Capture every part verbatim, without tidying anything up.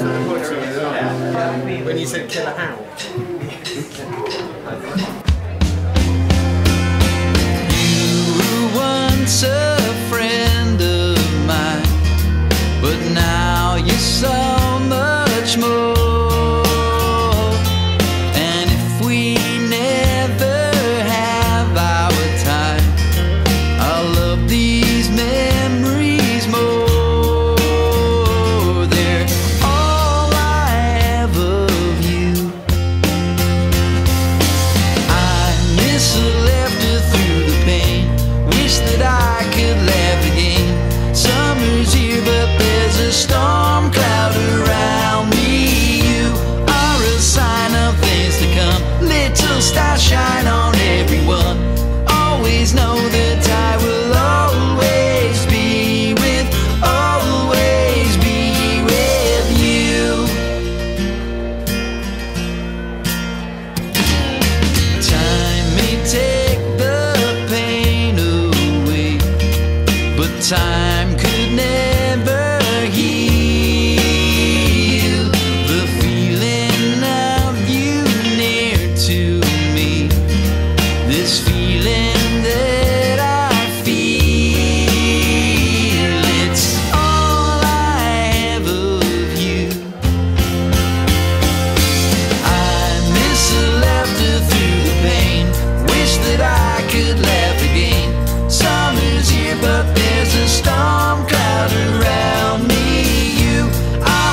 to the point of it, yeah. When you said killer owl. A friend of mine, but now you're so much more. And if we never have our time, I'll love these memories more. They're all I have of you. I miss a laughter through the pain. Wish that I storm cloud around me. You are a sign of things to come. Little stars shine on everyone. Always know that I will always be with, always be with you. Time may take the pain away, but time could never heal the feeling of you near to me, this feeling that I feel. It's all I have of you. I miss the laughter through the pain. Wish that I could laugh again. Summer's here, but there's a storm cloud around me.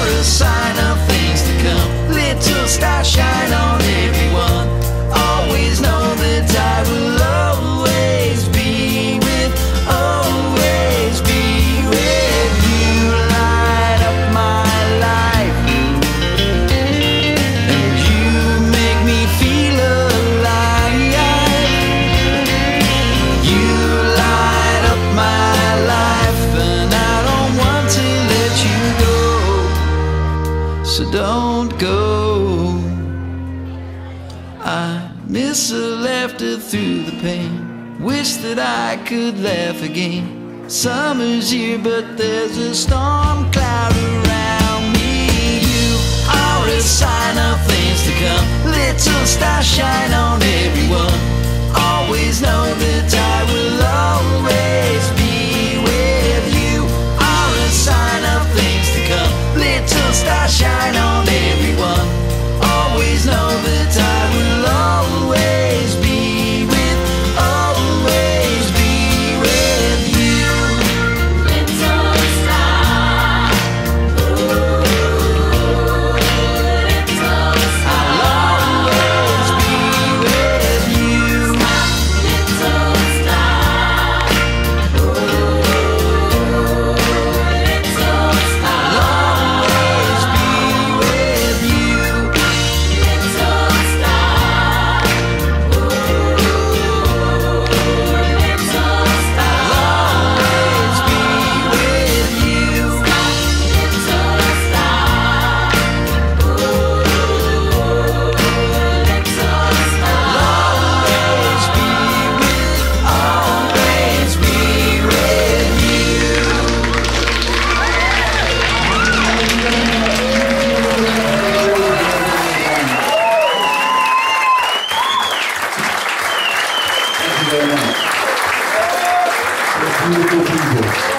Sign of things to come. Little stars shine on everyone. Always know that I will always be with, always be with you. Light up my life, and you make me feel alive. You light up my life, and I don't want to let you go. So don't go. I miss the laughter through the pain. Wish that I could laugh again. Summer's here, but there's a storm cloud around me. You are a sign of things to come. Little stars shine on everyone. Always know that I will always be with you. Are a sign of things to come. Little stars shine on everyone. Always know that I will always be with, always be with you. Little star, ooh, little star, I'll always be with you. Little star, ooh, little star, I'll beautiful people.